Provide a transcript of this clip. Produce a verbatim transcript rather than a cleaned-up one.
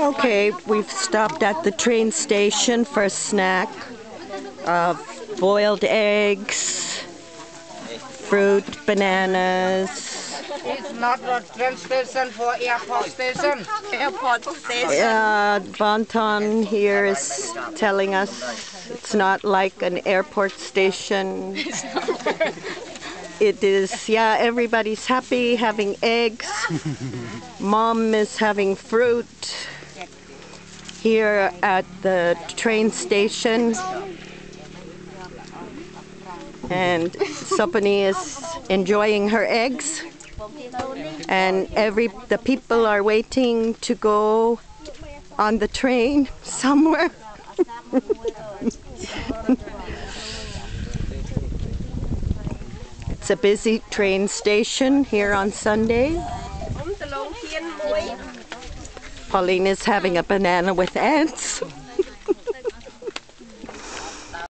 Okay, we've stopped at the train station for a snack of boiled eggs, fruit, bananas. It's not a train station for airport station. Airport station. Uh, Bonton here is telling us it's not like an airport station. It is, yeah, everybody's happy having eggs. Mom is having fruit here at the train station. And Sopani is enjoying her eggs. And every the people are waiting to go on the train somewhere. It's a busy train station here on Sunday. Pauline is having a banana with ants.